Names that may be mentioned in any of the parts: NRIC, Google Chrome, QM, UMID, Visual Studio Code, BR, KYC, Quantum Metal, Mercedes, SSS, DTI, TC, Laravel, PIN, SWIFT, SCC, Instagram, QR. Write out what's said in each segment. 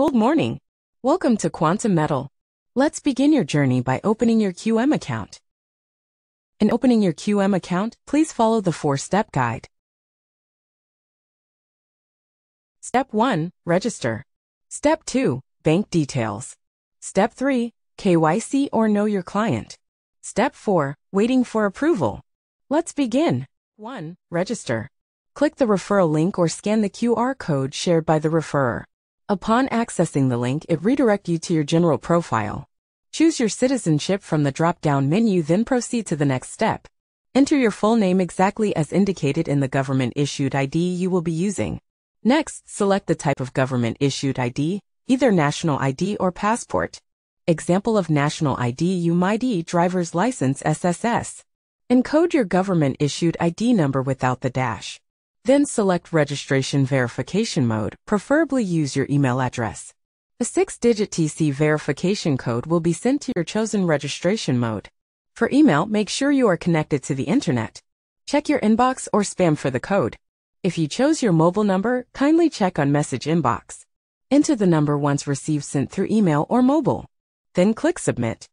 Good morning. Welcome to Quantum Metal. Let's begin your journey by opening your QM account. In opening your QM account, please follow the 4-step guide. Step 1, register. Step 2, bank details. Step 3, KYC or know your client. Step 4, waiting for approval. Let's begin. 1, register. Click the referral link or scan the QR code shared by the referrer. Upon accessing the link, it redirects you to your general profile. Choose your citizenship from the drop-down menu, then proceed to the next step. Enter your full name exactly as indicated in the government-issued ID you will be using. Next, select the type of government-issued ID, either national ID or passport. Example of national ID: UMID, driver's license, SSS. Encode your government-issued ID number without the dash. Then select registration verification mode, preferably use your email address. A 6-digit TC verification code will be sent to your chosen registration mode. For email, make sure you are connected to the internet. Check your inbox or spam for the code. If you chose your mobile number, kindly check on message inbox. Enter the number once received sent through email or mobile. Then click submit.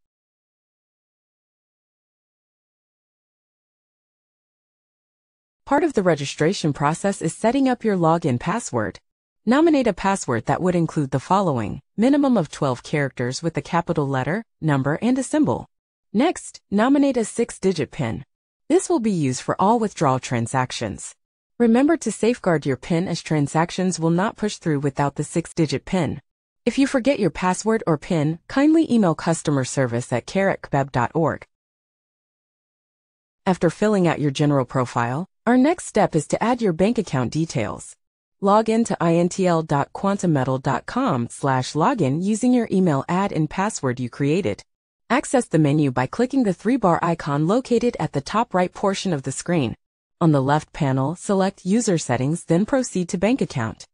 Part of the registration process is setting up your login password. Nominate a password that would include the following: minimum of 12 characters with a capital letter, number, and a symbol. Next, nominate a 6-digit PIN. This will be used for all withdrawal transactions. Remember to safeguard your PIN, as transactions will not push through without the 6-digit PIN. If you forget your password or PIN, kindly email customerservice@caracbeb.org. After filling out your general profile, our next step is to add your bank account details. Log in to intl.quantummetal.com/login using your email ad and password you created. Access the menu by clicking the 3-bar icon located at the top right portion of the screen. On the left panel, select User Settings, then proceed to Bank Account.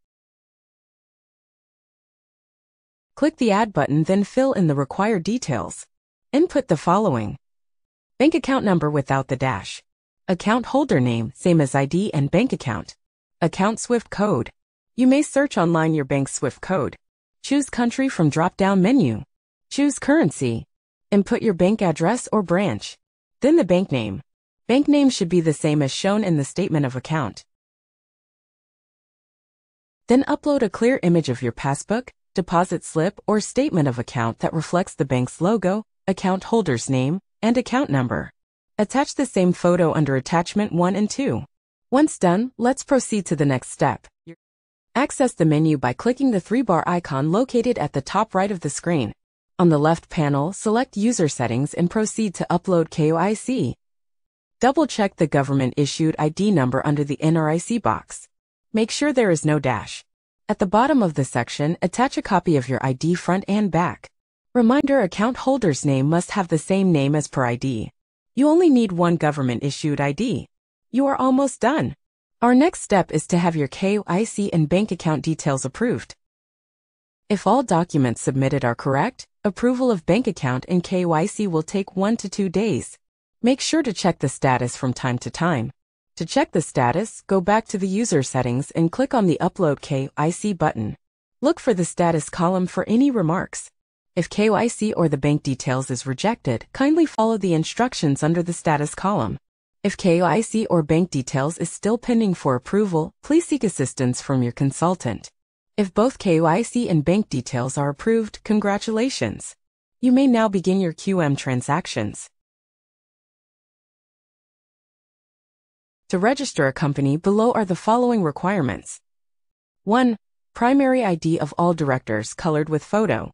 Click the Add button, then fill in the required details. Input the following: bank account number without the dash, account holder name, same as ID and bank account, account SWIFT code. You may search online your bank's SWIFT code. Choose country from drop-down menu. Choose currency. Input your bank address or branch. Then the bank name. Bank name should be the same as shown in the statement of account. Then upload a clear image of your passbook, deposit slip, or statement of account that reflects the bank's logo, account holder's name, and account number. Attach the same photo under attachment 1 and 2. Once done, let's proceed to the next step. Access the menu by clicking the 3-bar icon located at the top right of the screen. On the left panel, select User Settings and proceed to upload KYC. Double-check the government-issued ID number under the NRIC box. Make sure there is no dash. At the bottom of the section, attach a copy of your ID front and back. Reminder: account holder's name must have the same name as per ID. You only need one government-issued ID. You are almost done. Our next step is to have your KYC and bank account details approved. If all documents submitted are correct, approval of bank account and KYC will take 1 to 2 days. Make sure to check the status from time to time. To check the status, go back to the user settings and click on the Upload KYC button. Look for the status column for any remarks. If KYC or the bank details is rejected, kindly follow the instructions under the status column. If KYC or bank details is still pending for approval, please seek assistance from your consultant. If both KYC and bank details are approved, congratulations! You may now begin your QM transactions. To register a company, below are the following requirements. 1. Primary ID of all directors colored with photo.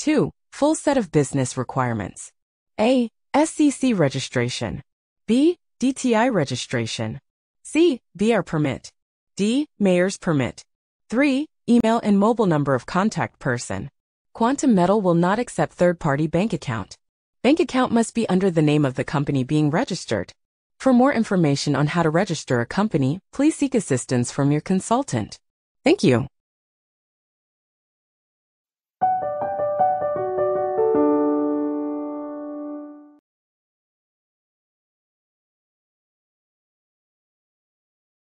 2. Full set of business requirements. A. SCC registration. B. DTI registration. C. BR permit. D. Mayor's permit. 3. Email and mobile number of contact person. Quantum Metal will not accept third-party bank account. Bank account must be under the name of the company being registered. For more information on how to register a company, please seek assistance from your consultant. Thank you.